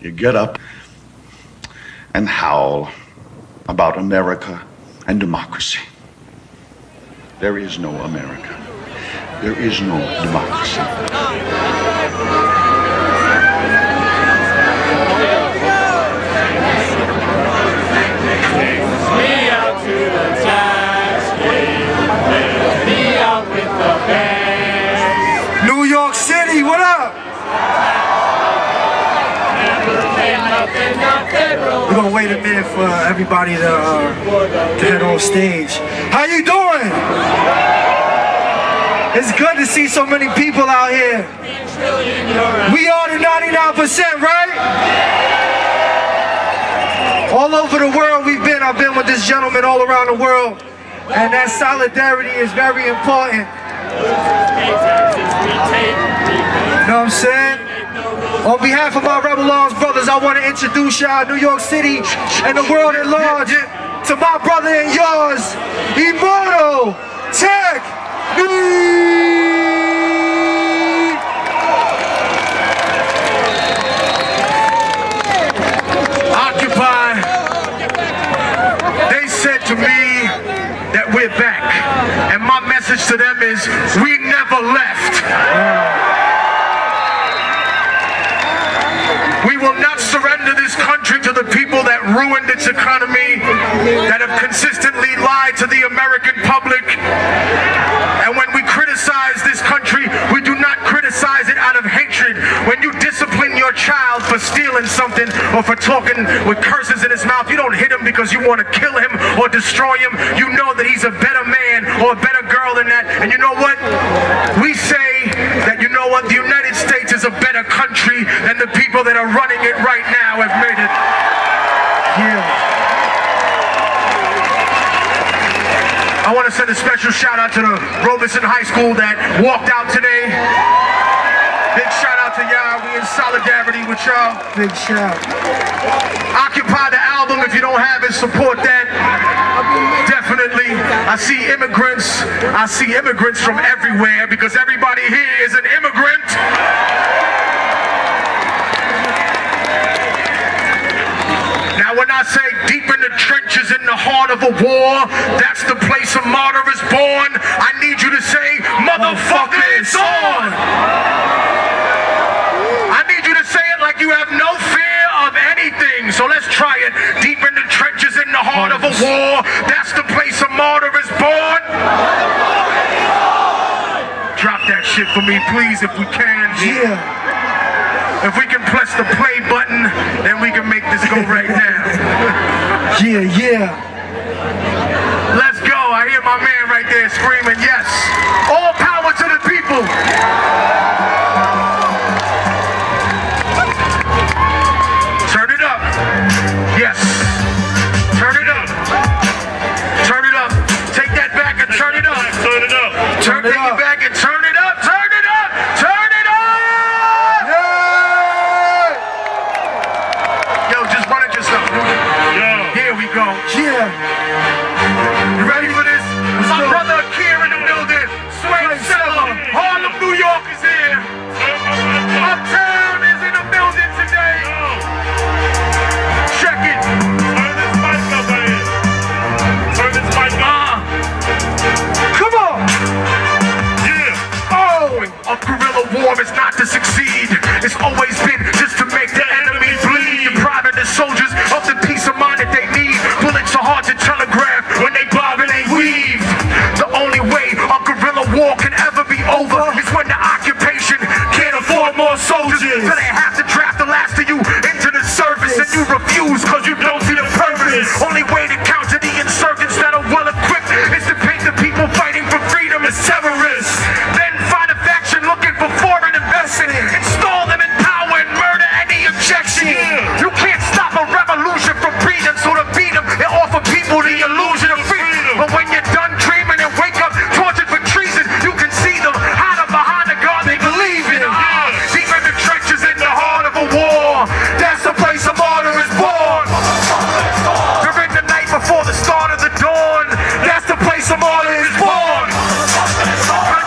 You get up and howl about America and democracy. There is no America. There is no democracy. Me out to the tax game. Me out with the bands. New York City, what up? We're gonna wait a minute for everybody to head on stage. How you doing? It's good to see so many people out here. We are the 99%, right? All over the world we've been. I've been with this gentleman all around the world. And that solidarity is very important. You know what I'm saying? On behalf of my Rebel Laws brothers, I want to introduce y'all New York City and the world at large to my brother and yours, Immortal Technique. Occupy. They said to me that we're back, and my message to them is we never left. We will not surrender this country to the people that ruined its economy, that have consistently lied to the American public. And when we criticize this country, we do not criticize it out of hatred. When you discipline your child for stealing something or for talking with curses in his mouth, you don't hit him because you want to kill him or destroy him. You know that he's a better man or a better girl than that. And you know what? We say that, you know what? The United States is a better country than the people that are running it right now have made it. Yeah. I want to send a special shout out to the Robeson High School that walked out today. Big shout out to y'all. We in solidarity with y'all. Big shout. Occupy the album. If you don't have it, support that. Definitely. I see immigrants. I see immigrants from everywhere because everybody here is an immigrant. Now, when I say deep in the trenches, in the heart of a war, that's the place a martyr is born. I need you to say, motherfucker, it's on. I need you to say it like you have no fear of anything. So let's try it. Deep in the trenches, in the heart of a war, that's the place a martyr is born. Drop that shit for me, please, if we can. Yeah. If we can press the play button, then we can make this go right now. Yeah, yeah. Let's go. I hear my man right there screaming, yes. All power to the people. Turn it up. Yes. Turn it up. Turn it up. Take that back and turn it up. Turn it up. Turn it up.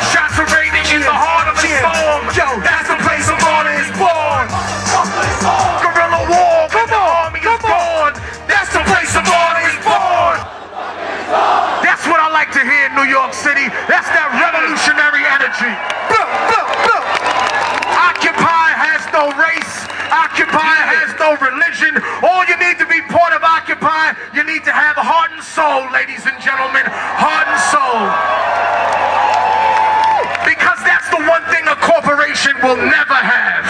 Shots from no race. Occupy has no religion. All you need to be part of Occupy, you need to have a heart and soul, ladies and gentlemen. Heart and soul. Because that's the one thing a corporation will never have.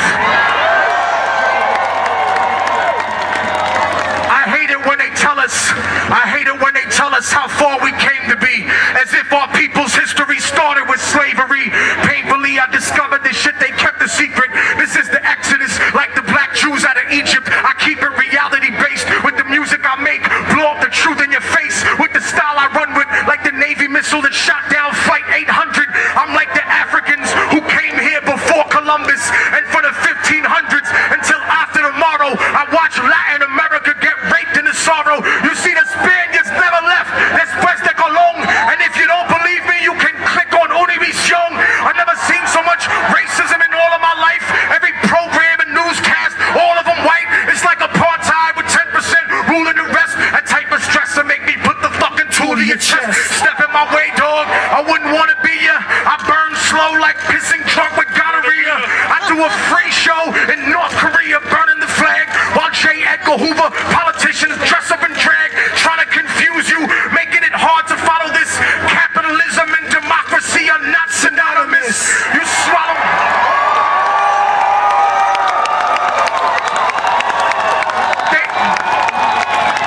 I hate it when they tell us, I hate it when they tell us how far we came to be, as if our people's history started with slavery. Painfully, I discovered this shit they kept a secret. This is the exodus, like the black Jews out of Egypt. I keep it reality-based with the music I make. Blow up the truth in your face with the style I run with, like the Navy missile that shot down Flight 800. I'm like the Africans who came here before Columbus and for the 1500s until after tomorrow. I watch Latin America get raped in the sorrow. You see, the Spaniards never left. Después de Colón. And if you don't believe me, you can click on Univision. I've never seen so much racism in all of my life. Every program and newscast, all of them white. It's like apartheid with 10% ruling the rest. A type of stress to make me put the fucking tool to your chest. Step in my way, dog. I wouldn't want to be ya. I burn slow like pissing drunk with gonorrhea. I do a free show in North Korea, burning the flag while J. Edgar Hoover politicians dress up in drag, trying to confuse you, making it hard to follow this. Capitalism and democracy are not synonymous. You swallow.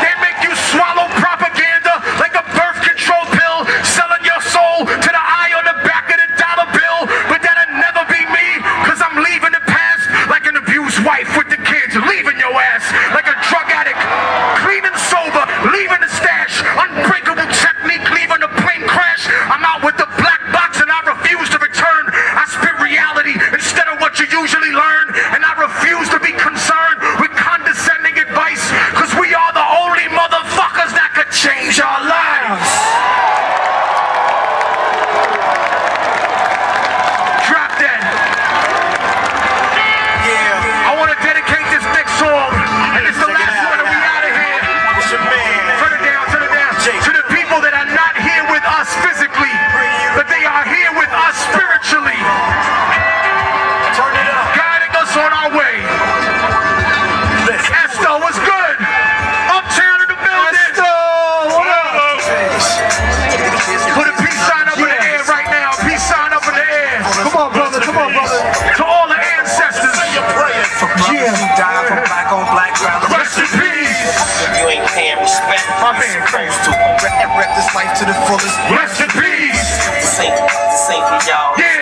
They make you swallow propaganda like a birth control pill, selling your soul to the eye on the back of the dollar bill. But that'll never be me, cause I'm leaving the past like an abused wife with the kids, leaving your ass like a drug addict, clean and sober, leaving the stash. Unbreakable technique, leaving a plane crash. I'm out with the black box and I refuse to return. I spit reality instead of what you usually learn, and I refuse to be concerned with condescending advice, cause we are the only motherfuckers that could change our lives. Drop that. Yeah. I want to dedicate this next song, and it's the last one, and we out of here. It's your man. Turn it down, to the people that are not here with us physically, but they are here with us spiritually. Turn it up. Guiding us on our way. Esto was good. Uptown in the building. What up? Put a peace sign up in the air right now. Peace sign up in the air. Come on, brother. Come on, brother. To all the ancestors. Yeah. Black on black ground. Rest in peace. You ain't paying respect. My man craves to rep this life to the fullest. Rest in peace. Sing for y'all. Yeah.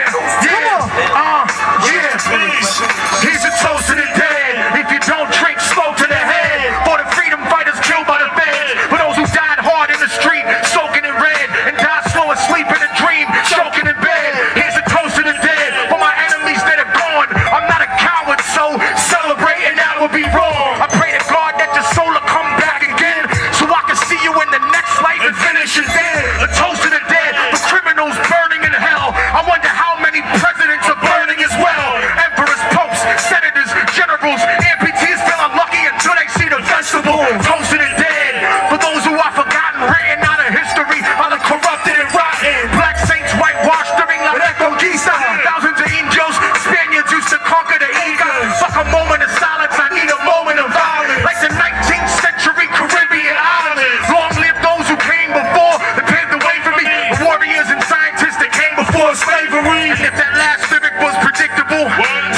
He's a toast to the dead. If you don't drink, smoke to the head. For the freedom fighters killed by the feds. For those who died hard in the street, soaking in red, and died slow asleep in a dream, choking in bed. Here's a toast to the dead. For my enemies that are gone. I'm not a coward, so celebrating that would be wrong. I pray to God that your soul will come back again, so I can see you in the next life and finish it then. A toast to the dead. For criminals burning in hell. I wonder how many presidents are burning as well. Emperors, popes, senators, generals, amputees feel unlucky until they see the vegetable. Toast to the dead. For those who are forgotten, written out of history, are the corrupted and rotten. Black saints whitewashed during La Reconquista. Thousands of Indios, Spaniards used to conquer the Inca. Fuck a moment of silence, I need a moment of violence. Like the 19th century Caribbean islands. Long live those who came before that paved the way for me. The warriors and scientists that came before slavery. And if that last lyric was predictable,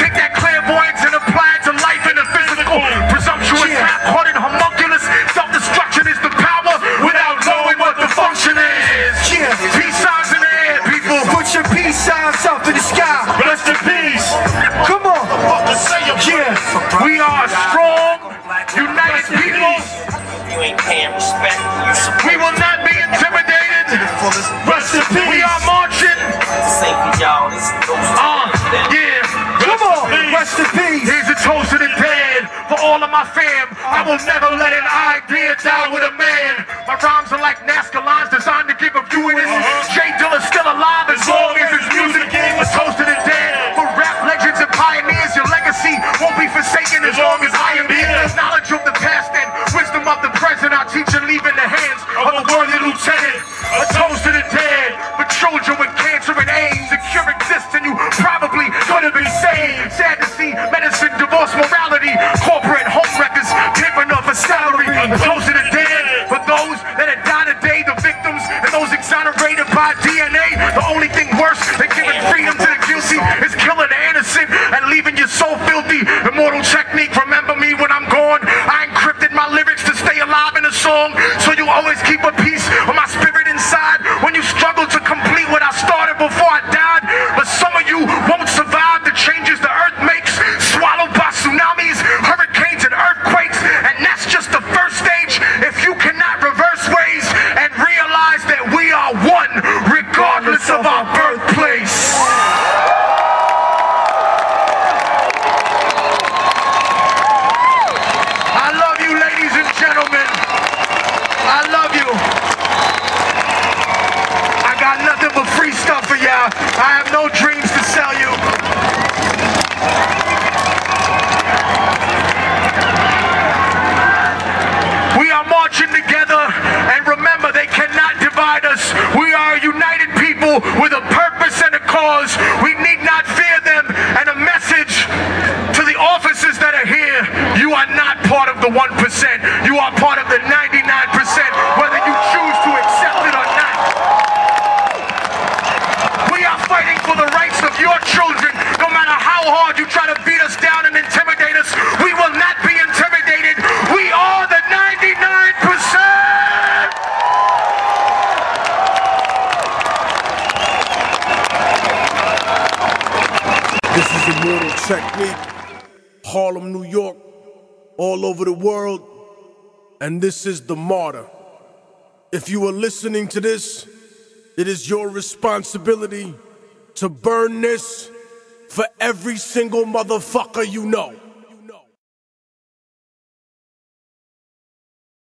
take that clairvoyance and apply it to life in the physical. Presumptuous, half-hearted homunculus. Self-destruction is the power without knowing what the function is. Peace signs in the air, people. Put your peace signs up to the sky. Rest in peace. Come on. We are strong, united people. You ain't paying respect. We will not be intimidated. Rest in peace. We are marching. Come on. Rest in peace. Here's a toast to the dead. For all of my fam, I will never let an idea die with a man. My rhymes are like Nazca lines designed to give a view in it. Jay Dilla's still alive as long as his music. A toast to the dead. For rap legends and pioneers, your legacy won't be forsaken as long as I am here. Knowledge of the past and wisdom of the present I teach and leave in the hands of a worthy lieutenant. A toast to the dead. For children with cancer and AIDS, a cure exists and you probably could have been saved. Sad to see medicine develop Technique, remember me when I'm gone. I encrypted my lyrics to stay alive in a song, so you always keep a piece of my spirit inside. When you struggle to complete what I started before I died, but some of you won't survive the changes the earth makes, swallowed by tsunamis, hurricanes, and earthquakes, and that's just the first stage. If you cannot reverse ways and realize that we are one, regardless of our birthplace. I have no dreams to sell you. We are marching together, and remember, they cannot divide us. We are a united people with a purpose and a cause. We need not fear them. And a message to the officers that are here: you are not part of the 1%. You are part of the 99%, whether you choose to accept it or not. Fighting for the rights of your children, no matter how hard you try to beat us down and intimidate us, we will not be intimidated. We are the 99%. This is Immortal Technique, Harlem, New York, all over the world, and this is The Martyr. If you are listening to this, it is your responsibility to burn this for every single motherfucker you know.